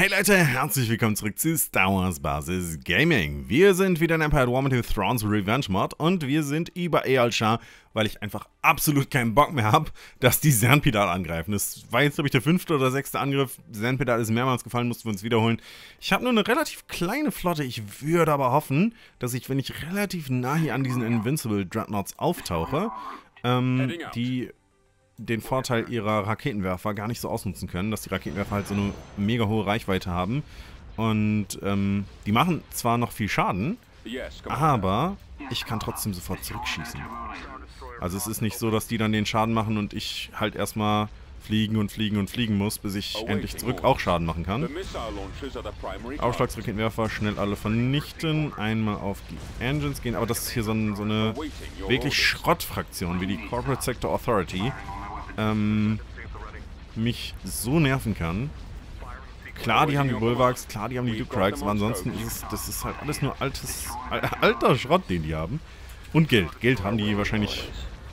Hey Leute, herzlich willkommen zurück zu Star Wars Basis Gaming. Wir sind wieder in Empire at War mit dem Thrawns Revenge Mod und wir sind über Eyal Shah, weil ich einfach absolut keinen Bock mehr habe, dass die Sernpidal angreifen. Das war jetzt, glaube ich, der 5. oder 6. Angriff. Sernpidal ist mehrmals gefallen, mussten wir uns wiederholen. Ich habe nur eine relativ kleine Flotte. Ich würde aber hoffen, dass ich, wenn ich relativ nah hier an diesen Invincible Dreadnoughts auftauche, die den Vorteil ihrer Raketenwerfer gar nicht so ausnutzen können, dass die Raketenwerfer halt so eine mega hohe Reichweite haben. Und die machen zwar noch viel Schaden, aber ich kann trotzdem sofort zurückschießen. Also es ist nicht so, dass die dann den Schaden machen und ich halt erstmal fliegen muss, bis ich endlich zurück auch Schaden machen kann. Aufschlagsraketenwerfer schnell alle vernichten, einmal auf die Engines gehen, aber das ist hier so eine wirklich Schrottfraktion, wie die Corporate Sector Authority mich so nerven kann. Klar, die haben die Bulwarks, klar, die haben die Lucrehulks, aber ansonsten ist es, das ist halt alles nur alter Schrott, den die haben. Und Geld. Geld haben die wahrscheinlich,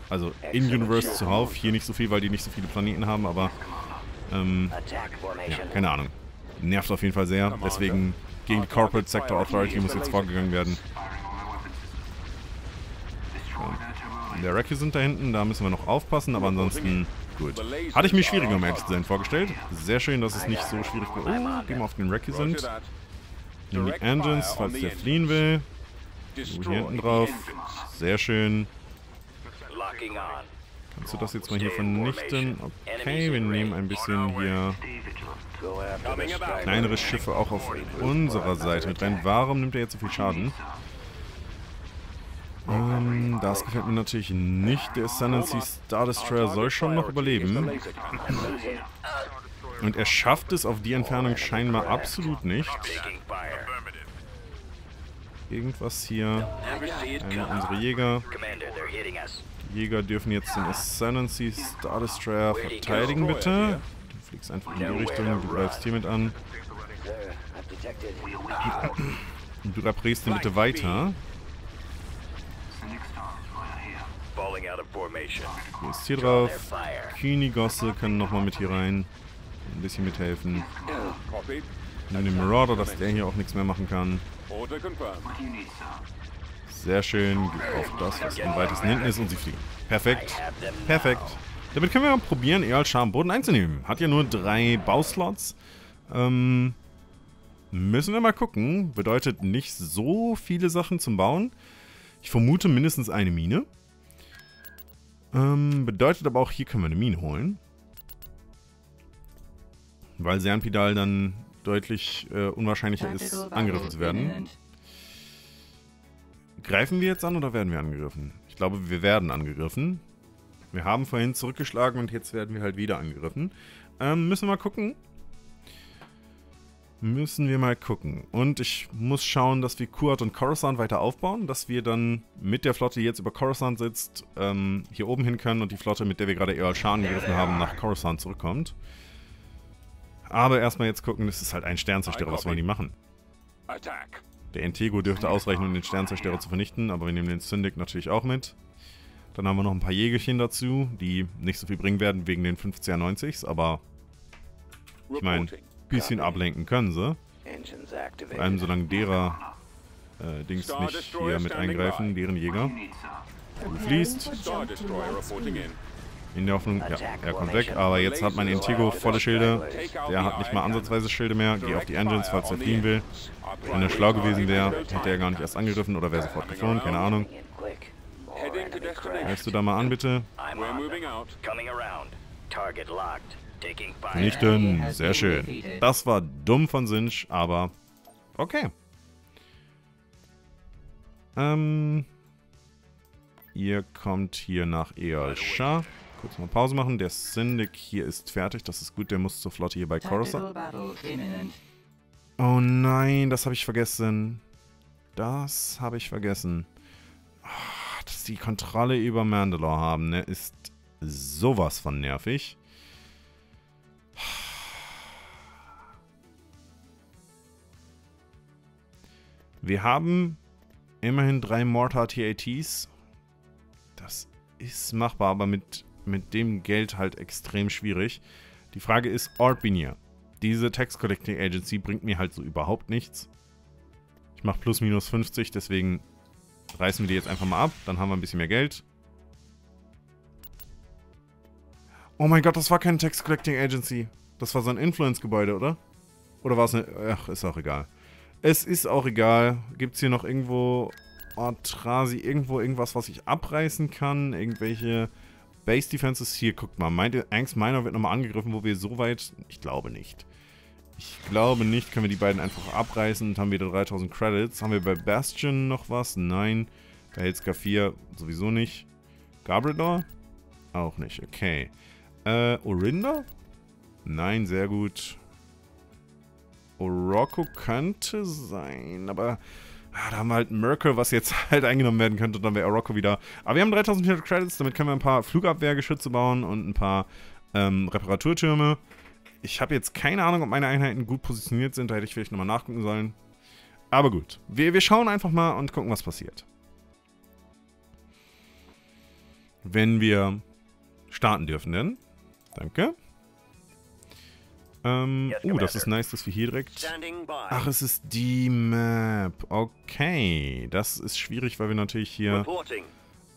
also in-Universe zuhauf, hier nicht so viel, weil die nicht so viele Planeten haben, aber ja, keine Ahnung. Nervt auf jeden Fall sehr, deswegen gegen die Corporate Sector Authority muss jetzt vorgegangen werden. Der Recce sind da hinten, da müssen wir noch aufpassen, aber ansonsten gut. Hatte ich mir schwieriger, um ehrlich zu sein, vorgestellt. Sehr schön, dass es nicht so schwierig war. Oh, gehen wir auf den Recce sind. Nehmen die Engines, falls der fliehen will. Hier hinten drauf. Sehr schön. Kannst du das jetzt mal hier vernichten? Okay, wir nehmen ein bisschen hier kleinere Schiffe auch auf unserer Seite mit rein. Warum nimmt er jetzt so viel Schaden? Das gefällt mir natürlich nicht. Der Ascendancy Star Destroyer soll schon noch überleben. Und er schafft es auf die Entfernung scheinbar absolut nicht. Irgendwas hier. Unsere Jäger. Die Jäger dürfen jetzt den Ascendancy Star Destroyer verteidigen, bitte. Du fliegst einfach in die Richtung, du greifst hier mit an. Und du reparierst den bitte weiter. Du bist hier drauf. Kini-Gosse kann nochmal mit hier rein. Ein bisschen mithelfen. Nimm den Marauder, dass der hier auch nichts mehr machen kann. Sehr schön, auf das, was am weitesten hinten ist und sie fliegen. Perfekt, perfekt. Damit können wir mal probieren, Eol Shan am Boden einzunehmen. Hat ja nur 3 Bauslots. Müssen wir mal gucken. Bedeutet nicht so viele Sachen zum Bauen. Ich vermute mindestens eine Mine. Bedeutet aber auch, hier können wir eine Mine holen. Weil Sernpidal dann deutlich unwahrscheinlicher ist, angegriffen zu werden. Greifen wir jetzt an oder werden wir angegriffen? Ich glaube, wir werden angegriffen. Wir haben vorhin zurückgeschlagen und jetzt werden wir halt wieder angegriffen. Müssen wir mal gucken. Müssen wir mal gucken. Und ich muss schauen, dass wir Kuat und Coruscant weiter aufbauen, dass wir dann mit der Flotte, die jetzt über Coruscant sitzt, hier oben hin können und die Flotte, mit der wir gerade Eol Shah angegriffen haben, nach Coruscant zurückkommt. Aber erstmal jetzt gucken, das ist halt ein Sternzerstörer, was wollen die machen? Der Entego dürfte ausreichen, um den Sternzerstörer zu vernichten, aber wir nehmen den Syndic natürlich auch mit. Dann haben wir noch ein paar Jägerchen dazu, die nicht so viel bringen werden wegen den 5 CR90s, aber ich meine, ein bisschen ablenken können sie. Vor allem solange derer Dings nicht hier mit eingreifen, deren Jäger. Du fließt. In der Hoffnung, ja, er kommt weg, aber jetzt hat mein Entego volle Schilde. Der hat nicht mal ansatzweise Schilde mehr. Geh auf die Engines, falls er fliehen will. Wenn er schlau gewesen wäre, hätte er gar nicht erst angegriffen oder wäre sofort geflohen, keine Ahnung. Hältst du da mal an, bitte? Vernichten, sehr schön. Das war dumm von Sinch, aber okay. Ihr kommt hier nach Eol Shah. Kurz mal Pause machen. Der Syndic hier ist fertig. Das ist gut. Der muss zur Flotte hier bei Coruscant. Oh nein, das habe ich vergessen. Das habe ich vergessen. Ach, dass die Kontrolle über Mandalore haben, ne, ist sowas von nervig. Wir haben immerhin 3 Mortar-TATs. Das ist machbar, aber mit dem Geld halt extrem schwierig. Die Frage ist Orbinea. Diese Tax Collecting Agency bringt mir halt so überhaupt nichts. Ich mache plus minus 50, deswegen reißen wir die jetzt einfach mal ab. Dann haben wir ein bisschen mehr Geld. Oh mein Gott, das war keine Tax Collecting Agency. Das war so ein Influence-Gebäude, oder? Oder war es eine... Ach, ist auch egal. Es ist auch egal. Gibt es hier noch irgendwo... Oh, Trasi, irgendwo irgendwas, was ich abreißen kann? Irgendwelche Base Defenses? Hier, guckt mal. Meint ihr, Angst Miner wird nochmal angegriffen, wo wir so weit... Ich glaube nicht. Ich glaube nicht. Können wir die beiden einfach abreißen und haben wieder 3000 Credits. Haben wir bei Bastion noch was? Nein. Bei Hellskafir sowieso nicht. Garbledor? Auch nicht. Okay. Orinda? Nein, sehr gut. Oroko könnte sein, aber... Ah, da haben wir halt Mercury, was jetzt halt eingenommen werden könnte. Und dann wäre Oroko wieder. Aber wir haben 3400 Credits. Damit können wir ein paar Flugabwehrgeschütze bauen und ein paar Reparaturtürme. Ich habe jetzt keine Ahnung, ob meine Einheiten gut positioniert sind. Da hätte ich vielleicht nochmal nachgucken sollen. Aber gut. Wir schauen einfach mal und gucken, was passiert. Wenn wir starten dürfen, denn. Danke. Das ist nice, dass wir hier direkt... Ach, es ist die Map. Okay, das ist schwierig, weil wir natürlich hier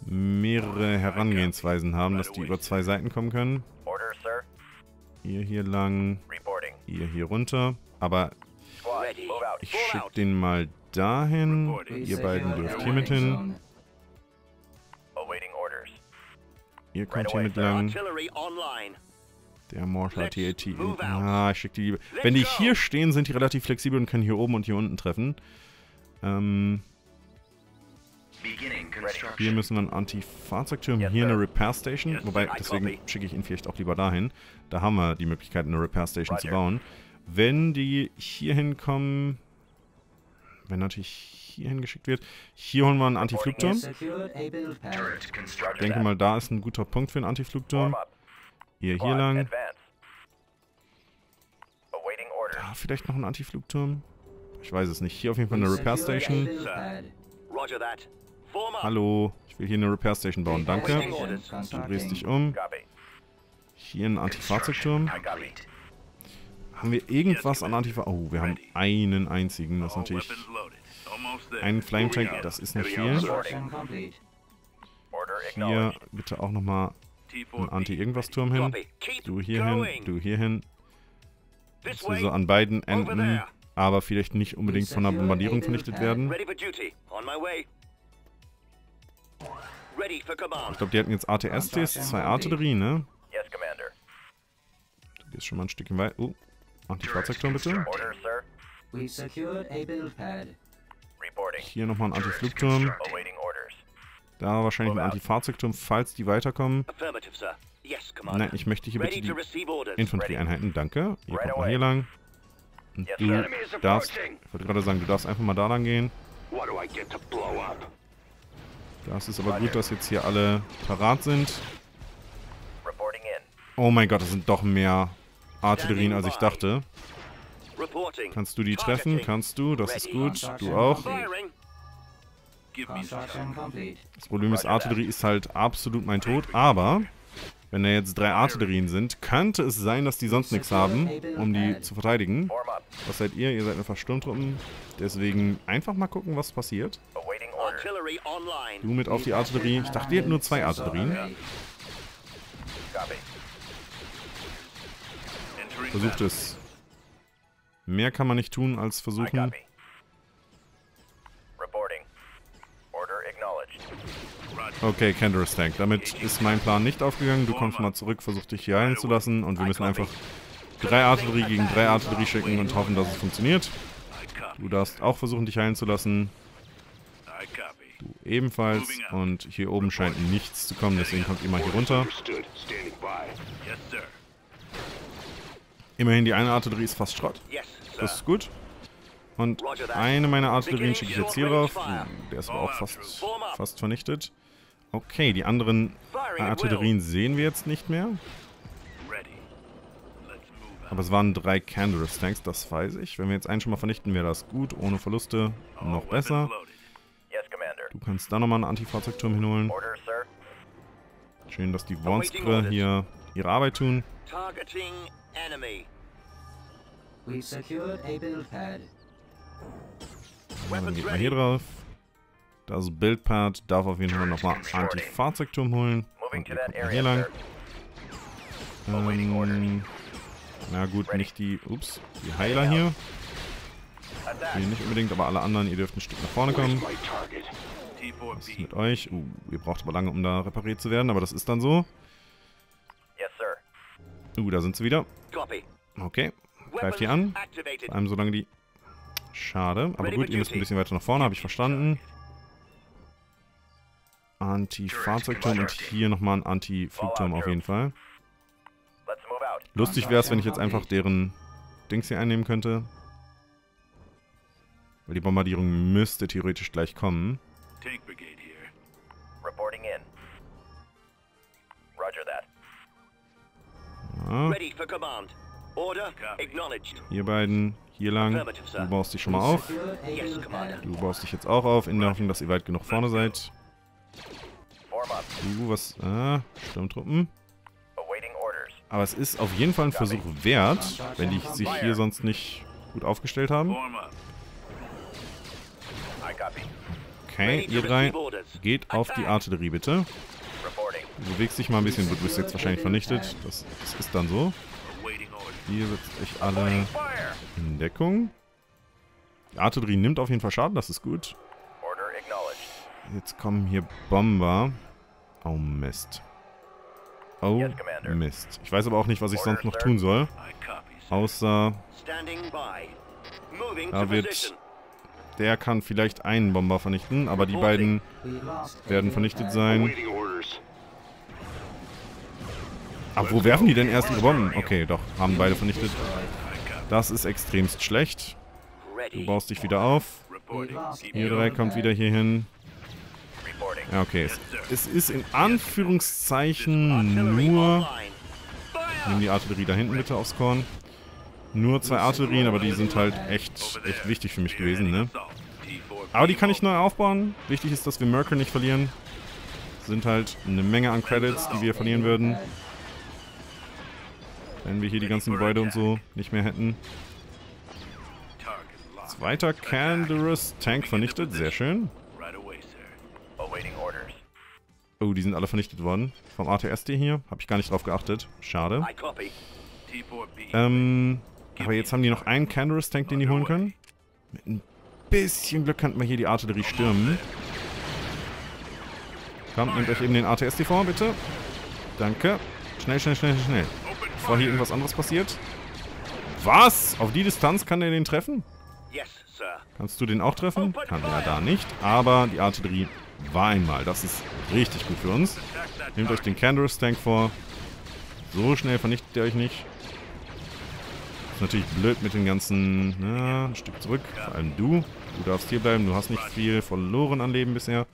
mehrere Herangehensweisen haben, dass die über zwei Seiten kommen können. Hier lang, hier runter. Aber ich schicke den mal dahin. Ihr beiden dürft hier mit hin. Ihr kommt hier mit lang. Der Mortar-TAT. Ah, ich schick die Liebe. Wenn die hier stehen, sind die relativ flexibel und können hier oben und hier unten treffen. Hier müssen wir einen Anti-Fahrzeugtürm. Hier eine Repair-Station. Wobei, deswegen schicke ich ihn vielleicht auch lieber dahin. Da haben wir die Möglichkeit, eine Repair-Station zu bauen. Wenn die hier hinkommen... Wenn natürlich hier hingeschickt wird. Hier holen wir einen Anti-Flugturm. Ich denke mal, da ist ein guter Punkt für einen Anti-Flugturm. Hier lang. Da vielleicht noch ein Antiflugturm. Ich weiß es nicht. Hier auf jeden Fall eine Repair Station. Hallo. Ich will hier eine Repair Station bauen. Danke. Du drehst dich um. Hier ein Antifahrzeugturm. Haben wir irgendwas an Antifahrzeugturm? Oh, wir haben einen einzigen. Das ist natürlich ein Flame Tank. Das ist nicht viel. Hier bitte auch nochmal... Ein Anti-Irgendwas-Turm hin. Du hier hin, du hier hin. Also an beiden Enden, aber vielleicht nicht unbedingt von einer Bombardierung vernichtet werden. Ich glaube, die hatten jetzt ATS-TS, zwei Artillerie, ne? Du gehst schon mal ein Stückchen weit. Oh, Anti-Fahrzeugturm bitte. Hier nochmal ein Anti-Flugturm. Da wahrscheinlich ein Antifahrzeugturm, falls die weiterkommen. Nein, ich möchte hier bitte die Infanterieeinheiten. Danke. Ihr kommt mal hier lang. Und du darfst, ich wollte gerade sagen, du darfst einfach mal da lang gehen. Das ist aber gut, dass jetzt hier alle parat sind. Oh mein Gott, das sind doch mehr Artillerien, als ich dachte. Kannst du die treffen? Kannst du? Das ist gut. Du auch. Das Problem ist, Artillerie ist halt absolut mein Tod, aber wenn da jetzt drei Artillerien sind, könnte es sein, dass die sonst nichts haben, um die zu verteidigen. Was seid ihr? Ihr seid einfach Sturmtruppen. Deswegen einfach mal gucken, was passiert. Du mit auf die Artillerie. Ich dachte, ihr hättet nur zwei Artillerien. Versucht es. Mehr kann man nicht tun, als versuchen... Okay, Canderous Tank. Damit ist mein Plan nicht aufgegangen. Du kommst mal zurück, versuch dich hier heilen zu lassen und wir müssen einfach drei Artillerie gegen drei Artillerie schicken und hoffen, dass es funktioniert. Du darfst auch versuchen, dich heilen zu lassen. Du ebenfalls. Und hier oben scheint nichts zu kommen, deswegen kommt ihr mal hier runter. Immerhin, die eine Artillerie ist fast Schrott. Das ist gut. Und eine meiner Artillerien schicke ich jetzt hier drauf. Der ist aber auch fast vernichtet. Okay, die anderen Artillerien sehen wir jetzt nicht mehr. Aber es waren drei Canderous Tanks, das weiß ich. Wenn wir jetzt einen schon mal vernichten, wäre das gut. Ohne Verluste noch besser. Du kannst da nochmal einen Antifahrzeugturm hinholen. Schön, dass die Wonstre hier ihre Arbeit tun. We've secured a build pad. Dann geht man hier drauf. Das Build-Pad darf auf jeden Fall nochmal Anti-Fahrzeugturm holen. Und geht man hier lang. Na gut, nicht die, ups, die Heiler hier. Nee, nicht unbedingt, aber alle anderen, ihr dürft ein Stück nach vorne kommen. Was ist mit euch? Ihr braucht aber lange, um da repariert zu werden, aber das ist dann so. Da sind sie wieder. Okay, greift hier an. Vor allem solange die... Schade, aber gut, ihr müsst ein bisschen weiter nach vorne, habe ich verstanden. Anti-Fahrzeugturm und hier nochmal ein Anti-Flugturm auf jeden Fall. Lustig wäre es, wenn ich jetzt einfach deren Dings hier einnehmen könnte. Weil die Bombardierung müsste theoretisch gleich kommen. Ja. Ihr beiden hier lang. Du baust dich schon mal auf. Du baust dich jetzt auch auf, in der Hoffnung, dass ihr weit genug vorne seid. Was? Sturmtruppen. Aber es ist auf jeden Fall ein Versuch wert, wenn die sich hier sonst nicht gut aufgestellt haben. Okay, ihr drei, geht auf die Artillerie bitte. Du bewegst dich mal ein bisschen, du bist jetzt wahrscheinlich vernichtet. Das ist dann so. Hier setzt euch alle in Deckung. Die Artillerie nimmt auf jeden Fall Schaden, das ist gut. Jetzt kommen hier Bomber. Oh Mist. Oh Mist. Ich weiß aber auch nicht, was ich sonst noch tun soll. Außer... Da wird... Der kann vielleicht einen Bomber vernichten, aber die beiden werden vernichtet sein. Aber wo werfen die denn erst ihre Bomben? Okay, doch, haben beide vernichtet. Das ist extremst schlecht. Du baust dich wieder auf. Ihr drei kommt wieder hier hin. Ja, okay. Es ist in Anführungszeichen nur... Nimm die Artillerie da hinten bitte aufs Korn. Nur zwei Artillerien, aber die sind halt echt wichtig für mich gewesen, ne? Aber die kann ich neu aufbauen. Wichtig ist, dass wir Mercury nicht verlieren. Sind halt eine Menge an Credits, die wir verlieren würden. Wenn wir hier die ganzen Gebäude und so nicht mehr hätten. Zweiter Canderous Tank vernichtet, sehr schön. Oh, die sind alle vernichtet worden. Vom ATS-TS hier, habe ich gar nicht drauf geachtet. Schade. Aber jetzt haben die noch einen Canderous Tank, den die holen können. Mit ein bisschen Glück könnten wir hier die Artillerie stürmen. Kommt, nehmt euch eben den ATS-TS vor, bitte. Danke. Schnell, schnell, schnell, schnell. Bevor hier irgendwas anderes passiert. Was? Auf die Distanz kann der den treffen? Kannst du den auch treffen? Kann er da nicht. Aber die Artillerie war einmal. Das ist richtig gut für uns. Nehmt euch den Canderous Tank vor. So schnell vernichtet ihr euch nicht. Ist natürlich blöd mit den ganzen... Na, ein Stück zurück. Vor allem du. Du darfst hier bleiben. Du hast nicht viel verloren an Leben bisher.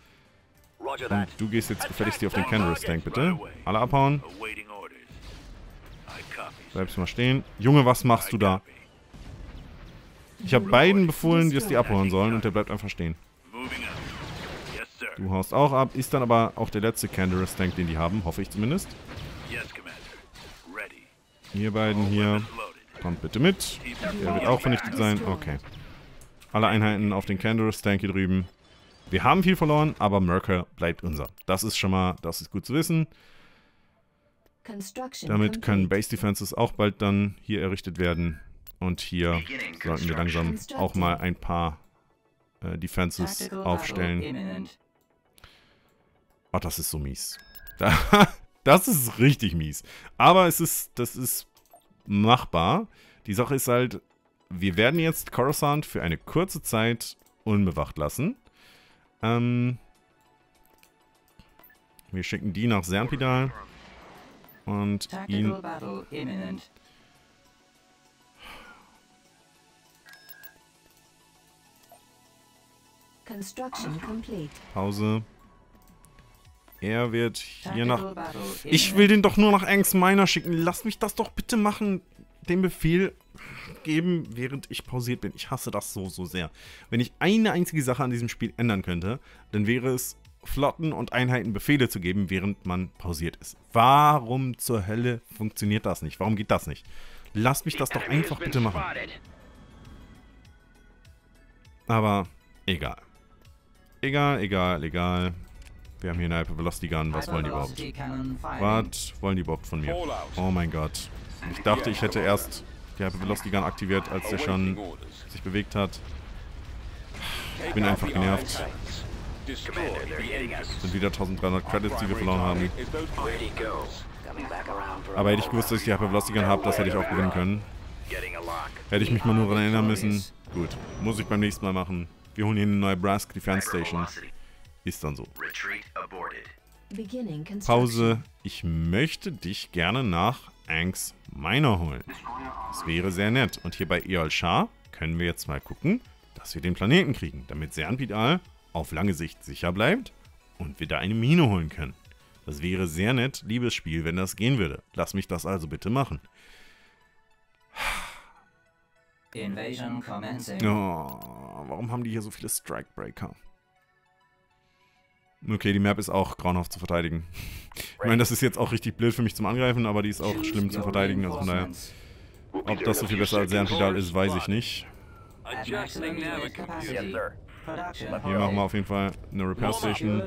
Und du gehst jetzt gefälligst hier auf den Canderous Tank, bitte. Alle abhauen. Bleibst mal stehen. Junge, was machst du da? Ich habe beiden befohlen, dass die abhauen sollen und der bleibt einfach stehen. Du haust auch ab. Ist dann aber auch der letzte Canderous Tank, den die haben. Hoffe ich zumindest. Ihr beiden hier. Kommt bitte mit. Der wird auch vernichtet sein. Okay. Alle Einheiten auf den Canderous Tank hier drüben. Wir haben viel verloren, aber Mercury bleibt unser. Das ist schon mal, das ist gut zu wissen. Damit können Base Defenses auch bald dann hier errichtet werden. Und hier sollten wir langsam auch mal ein paar Defenses aufstellen. Oh, das ist so mies. Das ist richtig mies. Aber das ist machbar. Die Sache ist halt, wir werden jetzt Coruscant für eine kurze Zeit unbewacht lassen. Wir schicken die nach Sernpidal. Und ihn... Pause. Er wird hier nach... Ich will den doch nur nach Angst Miner schicken. Lass mich das doch bitte machen. Den Befehl geben, während ich pausiert bin. Ich hasse das so, so sehr. Wenn ich eine einzige Sache an diesem Spiel ändern könnte, dann wäre es... Flotten und Einheiten Befehle zu geben, während man pausiert ist. Warum zur Hölle funktioniert das nicht? Warum geht das nicht? Lasst mich das doch einfach bitte machen. Aber egal. Egal, egal, egal. Wir haben hier eine Hyper-Velocity-Gun. Was wollen die überhaupt? Was wollen die überhaupt von mir? Oh mein Gott. Ich dachte, ich hätte erst die Hyper-Velocity-Gun aktiviert, als der schon sich bewegt hat. Ich bin einfach genervt. Das sind wieder 1300 Credits, die wir verloren haben. Aber hätte ich gewusst, dass ich die Hyper-Velocity-Gun habe, das hätte ich auch gewinnen können. Hätte ich mich mal nur daran erinnern müssen. Gut, muss ich beim nächsten Mal machen. Wir holen hier eine neue Brask, die Fernstation. Ist dann so. Pause. Ich möchte dich gerne nach Angst Miner holen. Das wäre sehr nett. Und hier bei Eol Shah können wir jetzt mal gucken, dass wir den Planeten kriegen, damit Sernpidal auf lange Sicht sicher bleibt und wir da eine Mine holen können. Das wäre sehr nett, liebes Spiel, wenn das gehen würde. Lass mich das also bitte machen. Invasion commencing. Oh, warum haben die hier so viele Strikebreaker? Okay, die Map ist auch grauenhaft zu verteidigen. Ich meine, das ist jetzt auch richtig blöd für mich zum Angreifen, aber die ist auch schlimm zu verteidigen. Also von daher, ob das so viel besser als Sernpidal ist, weiß ich nicht. Hier machen wir auf jeden Fall eine Repair Station.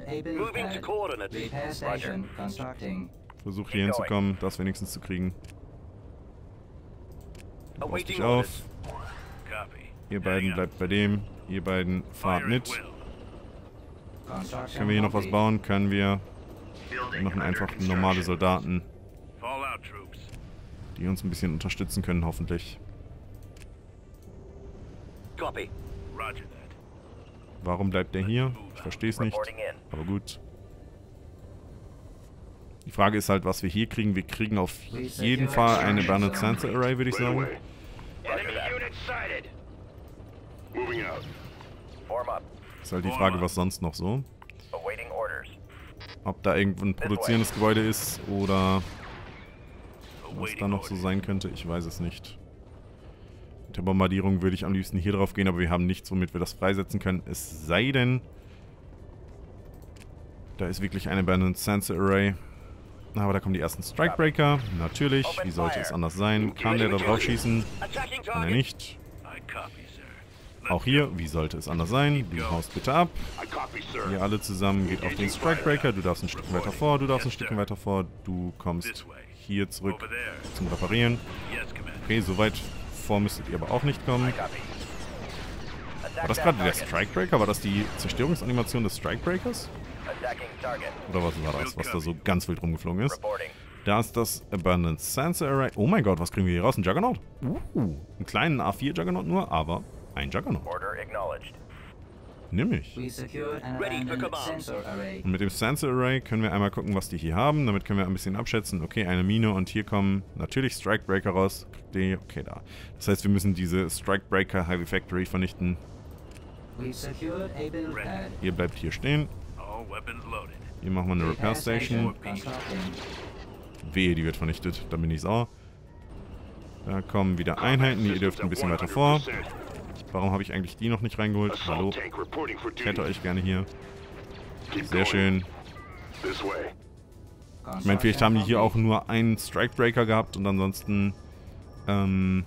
Versuche hier hinzukommen, das wenigstens zu kriegen. Pass dich auf. Ihr beiden bleibt bei dem. Ihr beiden fahrt mit. Können wir hier noch was bauen? Können wir? Wir machen einfach normale Soldaten, die uns ein bisschen unterstützen können, hoffentlich. Warum bleibt der hier? Ich verstehe es nicht, aber gut. Die Frage ist halt, was wir hier kriegen. Wir kriegen auf jeden Fall eine Abandoned Sensor Array, würde ich sagen. Ist halt die Frage, was sonst noch so. Ob da irgendwo ein produzierendes Gebäude ist oder was da noch so sein könnte, ich weiß es nicht. Mit der Bombardierung würde ich am liebsten hier drauf gehen, aber wir haben nichts, womit wir das freisetzen können. Es sei denn, da ist wirklich eine Abandoned Sensor Array. Aber da kommen die ersten Strikebreaker. Natürlich, wie sollte es anders sein? Kann der da drauf schießen? Kann er nicht. Auch hier, wie sollte es anders sein? Du haust bitte ab. Ihr alle zusammen geht auf den Strikebreaker. Du darfst ein Stück weiter vor, du darfst ein Stück weiter vor. Du kommst hier zurück zum Reparieren. Okay, so weit vor müsstet ihr aber auch nicht kommen. War das gerade der Strikebreaker? War das die Zerstörungsanimation des Strikebreakers? Oder was war das, was da so ganz wild rumgeflogen ist? Da ist das Abandoned Sensor Array. Oh mein Gott, was kriegen wir hier raus? Ein Juggernaut? Einen kleinen A4-Juggernaut nur, aber ein Juggernaut. Nimm ich. Und mit dem Sensor Array können wir einmal gucken, was die hier haben. Damit können wir ein bisschen abschätzen. Okay, eine Mine und hier kommen natürlich Strikebreaker raus. Okay, da. Das heißt, wir müssen diese Strikebreaker Heavy Factory vernichten. Ihr bleibt hier stehen. Hier machen wir eine Repair Station. Wehe, die wird vernichtet. Da bin ich sauer. Da kommen wieder Einheiten. Ihr dürft ein bisschen weiter vor. Warum habe ich eigentlich die noch nicht reingeholt? Hallo. Ich hätte euch gerne hier. Sehr schön. Ich meine, vielleicht haben die hier auch nur einen Strikebreaker gehabt und ansonsten eine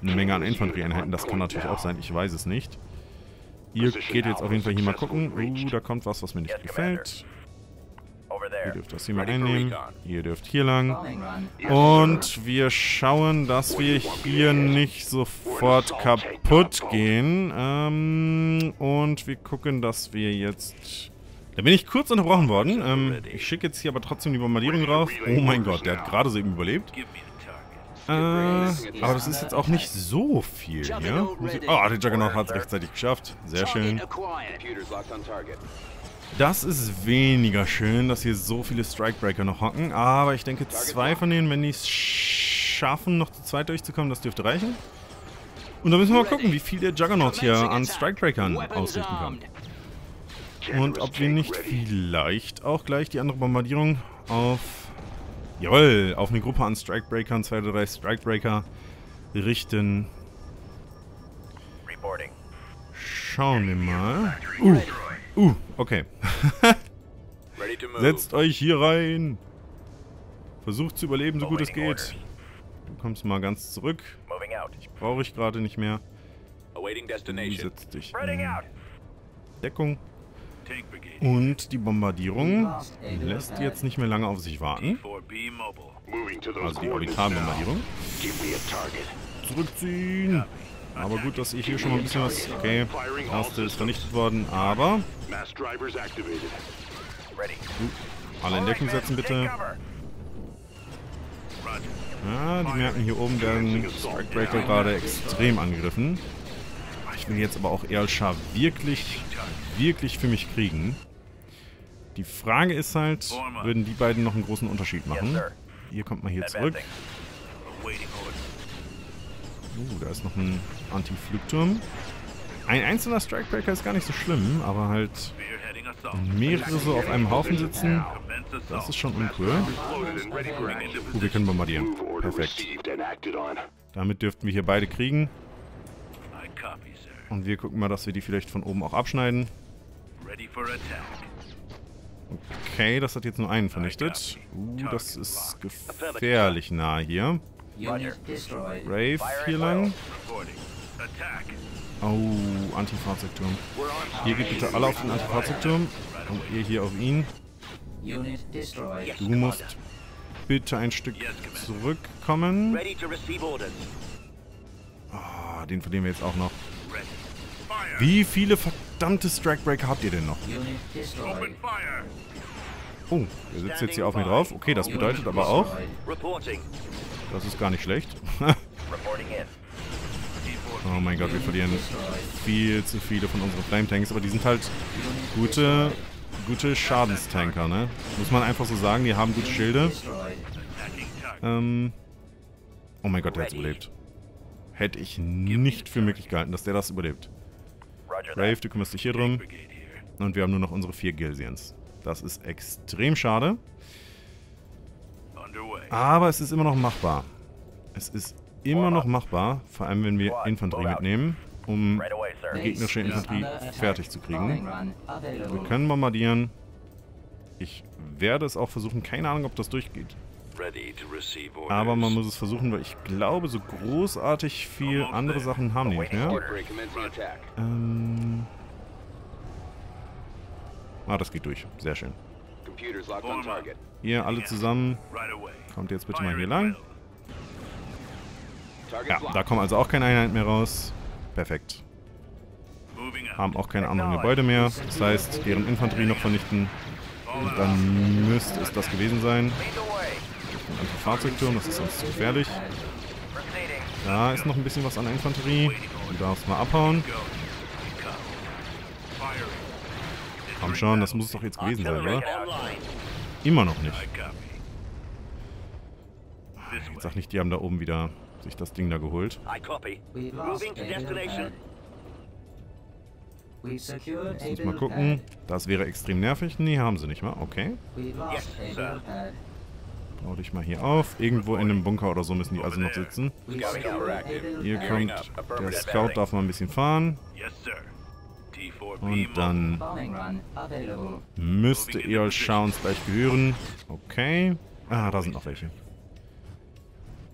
Menge an Infanterieeinheiten. Das kann natürlich auch sein. Ich weiß es nicht. Ihr geht jetzt auf jeden Fall hier mal gucken. Da kommt was, was mir nicht gefällt. Ihr dürft das hier mal einnehmen. Ihr dürft hier lang. Und wir schauen, dass wir hier nicht sofort kaputt gehen. Und wir gucken, dass wir jetzt... Da bin ich kurz unterbrochen worden. Ich schicke jetzt hier aber trotzdem die Bombardierung drauf. Oh mein Gott, der hat gerade so eben überlebt. Aber das ist jetzt auch nicht so viel hier. Oh, der Juggernaut hat es rechtzeitig geschafft. Sehr schön. Das ist weniger schön, dass hier so viele Strikebreaker noch hocken. Aber ich denke, zwei von denen, wenn die es schaffen, noch zu zweit durchzukommen, das dürfte reichen. Und dann müssen wir mal gucken, wie viel der Juggernaut hier an Strikebreakern ausrichten kann. Und ob wir nicht vielleicht auch gleich die andere Bombardierung auf... Jawohl, auf eine Gruppe an Strikebreakern, 2 oder 3 Strikebreaker richten. Schauen wir mal. Okay. Setzt euch hier rein. Versucht zu überleben, so gut es geht. Du kommst mal ganz zurück. Ich brauche ich gerade nicht mehr. Setz dich in Deckung. Und die Bombardierung lässt jetzt nicht mehr lange auf sich warten. Also die Orbitalbombardierung. Zurückziehen. Aber gut, dass ich hier schon mal ein bisschen was... Okay, erste ist vernichtet worden, aber... Alle in Deckung setzen, bitte. Ja, die merken, hier oben werden Strikebreaker gerade extrem angegriffen. Ich will jetzt aber auch Eyal Shah wirklich für mich kriegen. Die Frage ist halt, würden die beiden noch einen großen Unterschied machen? Hier kommt man hier zurück. Da ist noch ein Anti-Flugturm. Ein einzelner Strikebreaker ist gar nicht so schlimm, aber halt mehrere so auf einem Haufen sitzen, das ist schon uncool. Wir können bombardieren. Perfekt. Damit dürften wir hier beide kriegen. Und wir gucken mal, dass wir die vielleicht von oben auch abschneiden. Okay, das hat jetzt nur einen vernichtet. Das ist gefährlich nah hier. Rave hier lang. Oh, Antifahrzeugturm. Ihr geht bitte alle auf den Antifahrzeugturm. Und ihr hier auf ihn. Du musst bitte ein Stück zurückkommen. Ah, den verlieren wir jetzt auch noch. Wie viele verdammte Strikebreaker habt ihr denn noch? Oh, der sitzt jetzt hier auf mir drauf. Okay, das bedeutet aber auch... Das ist gar nicht schlecht. Oh mein Gott, wir verlieren viel zu viele von unseren Flame Tanks, aber die sind halt gute Schadenstanker, ne? Muss man einfach so sagen, die haben gute Schilde. Oh mein Gott, der hat's überlebt. Hätte ich nicht für möglich gehalten, dass der das überlebt. Brave, du kümmerst dich hier drum. Und wir haben nur noch unsere 4 Gilsians. Das ist extrem schade. Aber es ist immer noch machbar. Es ist immer noch machbar, vor allem wenn wir Infanterie mitnehmen, um die gegnerische Infanterie fertig zu kriegen. Wir können bombardieren. Ich werde es auch versuchen. Keine Ahnung, ob das durchgeht. Aber man muss es versuchen, weil ich glaube, so großartig viel andere Sachen haben die nicht mehr. Ah, das geht durch. Sehr schön. Hier, alle zusammen. Kommt jetzt bitte mal hier lang. Ja, da kommen also auch keine Einheiten mehr raus. Perfekt. Haben auch keine anderen Gebäude mehr. Das heißt, deren Infanterie noch vernichten. Und dann müsste es das gewesen sein. Ein Antifahrzeugturm, das ist sonst zu gefährlich. Da ist noch ein bisschen was an der Infanterie. Du darfst mal abhauen. Komm schon, das muss es doch jetzt gewesen sein, oder? Immer noch nicht. Jetzt sag nicht, die haben da oben wieder sich das Ding da geholt. Muss mal gucken. Das wäre extrem nervig. Nee, haben sie nicht mal. Okay. Bau dich mal hier auf. Irgendwo in einem Bunker oder so müssen die also noch sitzen. Hier kommt der Scout, darf mal ein bisschen fahren. Und dann müsste Eyal Shah uns gleich gehören. Okay. Ah, da sind noch welche.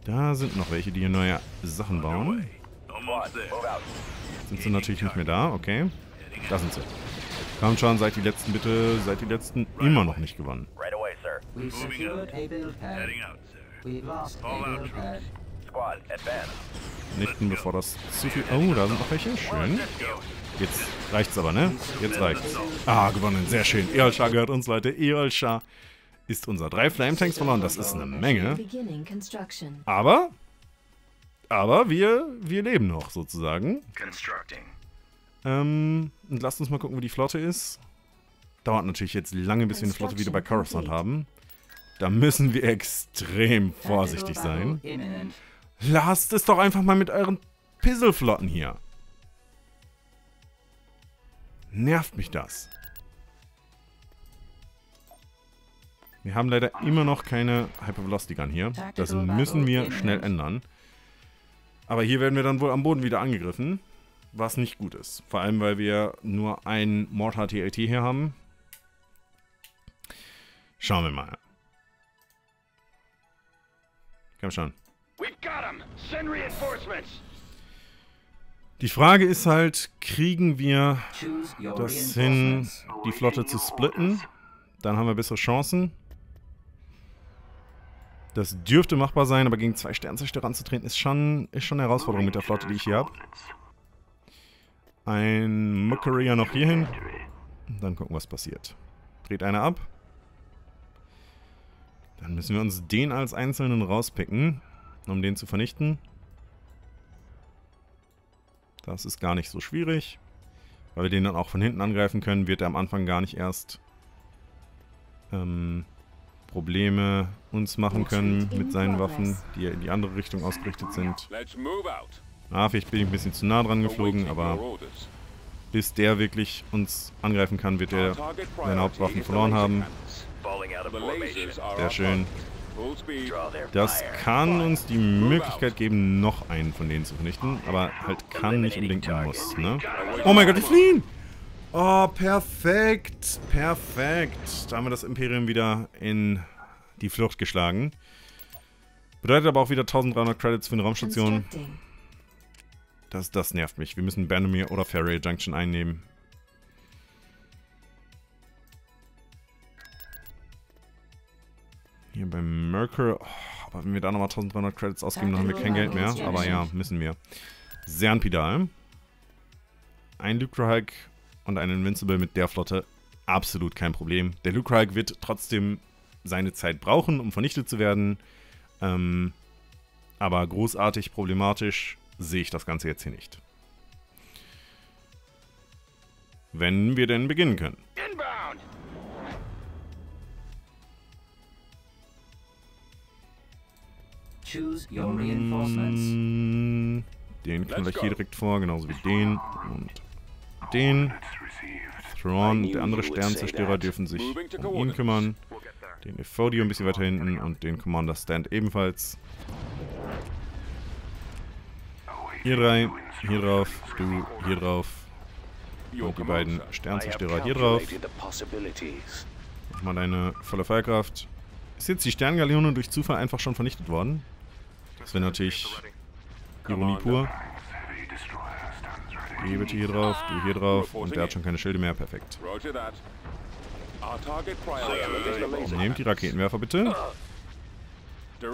Da sind noch welche, die hier neue Sachen bauen. Sind sie natürlich nicht mehr da, okay. Da sind sie. Kommt schon, seid die Letzten bitte. Seid die Letzten, immer noch nicht gewonnen. Nichten, bevor das zu viel... Oh, da sind noch welche. Schön. Jetzt reicht's aber, ne? Jetzt reicht's. Ah, gewonnen. Sehr schön. Eyal Shah gehört uns, Leute. Eyal Shah ist unser 3 Flame Tanks verloren. Das ist eine Menge. Aber wir leben noch, sozusagen. Und lasst uns mal gucken, wo die Flotte ist. Dauert natürlich jetzt lange, bis wir eine Flotte wieder bei Coruscant haben. Da müssen wir extrem vorsichtig sein. Lasst es doch einfach mal mit euren Pisselflotten hier. Nervt mich das. Wir haben leider immer noch keine Hyper-Velocity-Gun hier. Das müssen wir schnell ändern. Aber hier werden wir dann wohl am Boden wieder angegriffen, was nicht gut ist. Vor allem, weil wir nur einen Mortar-TAT hier haben. Schauen wir mal. Komm schon. Die Frage ist halt, kriegen wir das hin, die Flotte zu splitten? Dann haben wir bessere Chancen. Das dürfte machbar sein, aber gegen zwei Sternzerstörer anzutreten ist schon eine Herausforderung mit der Flotte, die ich hier habe. Ein Mercury noch hier hin. Dann gucken, was passiert. Dreht einer ab. Dann müssen wir uns den als Einzelnen rauspicken, um den zu vernichten. Das ist gar nicht so schwierig. Weil wir den dann auch von hinten angreifen können, wird er am Anfang gar nicht erst Probleme uns machen können mit seinen Waffen, die in die andere Richtung ausgerichtet sind. Ah, vielleicht bin ich ein bisschen zu nah dran geflogen, aber bis der wirklich uns angreifen kann, wird er seine Hauptwaffen verloren haben. Sehr schön. Das kann uns die Möglichkeit geben, noch einen von denen zu vernichten, aber halt kann nicht unbedingt muss, ne? Oh mein Gott, die fliehen! Oh, perfekt! Perfekt! Da haben wir das Imperium wieder in die Flucht geschlagen. Bedeutet aber auch wieder 1300 Credits für eine Raumstation. Das nervt mich. Wir müssen Bandomir oder Fairy Junction einnehmen. Hier beim Mercury. Oh, aber wenn wir da nochmal 1300 Credits ausgeben, dann haben wir kein Geld mehr. Aber ja, müssen wir. Sernpidal. Ein Lucrehulk und ein Invincible mit der Flotte. Absolut kein Problem. Der Lucrehulk wird trotzdem seine Zeit brauchen, um vernichtet zu werden. Aber großartig problematisch sehe ich das Ganze jetzt hier nicht. Wenn wir denn beginnen können. Den knall ich hier direkt vor, genauso wie den und den. Thrawn und der andere Sternzerstörer dürfen sich um ihn kümmern. Den Ephodium ein bisschen weiter hinten und den Commander Stand ebenfalls. Hier drei, hier drauf, du, hier drauf. Und die beiden Sternzerstörer hier drauf. Mach mal deine volle Feuerkraft. Ist jetzt die Sterngaleone durch Zufall einfach schon vernichtet worden? Das wäre natürlich Ironie pur. Geh bitte hier drauf, du hier drauf. Und der hat schon keine Schilde mehr. Perfekt. Nehmt die Raketenwerfer bitte. Du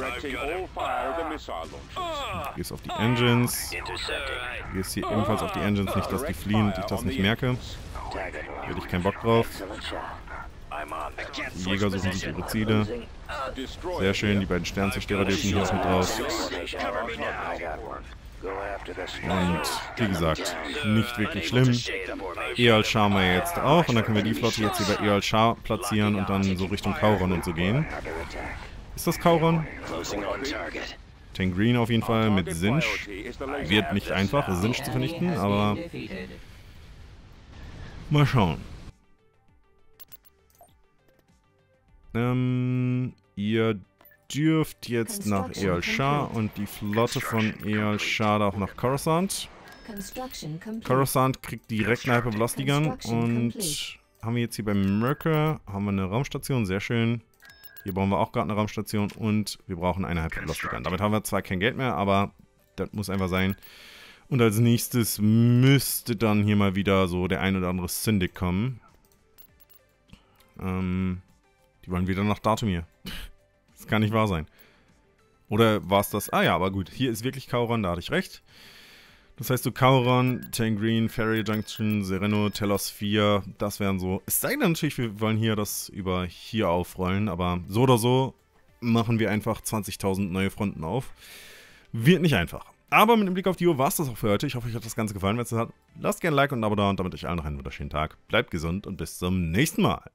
gehst auf die Engines. Du gehst hier ebenfalls auf die Engines. Nicht, dass die fliehen und ich das nicht merke. Da hätte ich keinen Bock drauf. Die Jäger suchen sich ihre Ziele. Sehr schön, die beiden Sternzerstörer dürfen hier auch mit raus. Und wie gesagt, nicht wirklich schlimm. Eol Shah haben wir jetzt auch. Und dann können wir die Flotte jetzt über Eol Shah platzieren und dann so Richtung Kauron und so gehen. Ist das Kauron? Tangreen auf jeden Fall mit Sinch. Wird nicht einfach, Sinch zu vernichten, aber mal schauen. Ihr dürft jetzt nach Eol Shah und die Flotte von Eol Shah darf nach Coruscant. Coruscant kriegt direkt eine Hyper-Velocity-Gun und haben wir jetzt hier beim Mercury haben wir eine Raumstation, sehr schön. Hier bauen wir auch gerade eine Raumstation und wir brauchen eine Hyper-Velocity-Gun. Damit haben wir zwar kein Geld mehr, aber das muss einfach sein. Und als nächstes müsste dann hier mal wieder so der ein oder andere Syndic kommen. Die wollen wieder nach Datumir. Das kann nicht wahr sein. Oder war es das? Ah ja, aber gut. Hier ist wirklich Kauron, da hatte ich recht. Das heißt so Kauron, Tangreen, Fairy Junction, Sereno, Telos 4. Das wären so. Es sei denn natürlich, wir wollen hier das über hier aufrollen. Aber so oder so machen wir einfach 20.000 neue Fronten auf. Wird nicht einfach. Aber mit dem Blick auf die Uhr war es das auch für heute. Ich hoffe, euch hat das Ganze gefallen. Wenn es das hat, lasst gerne ein Like und ein Abo da. Und damit euch allen noch einen wunderschönen Tag. Bleibt gesund und bis zum nächsten Mal.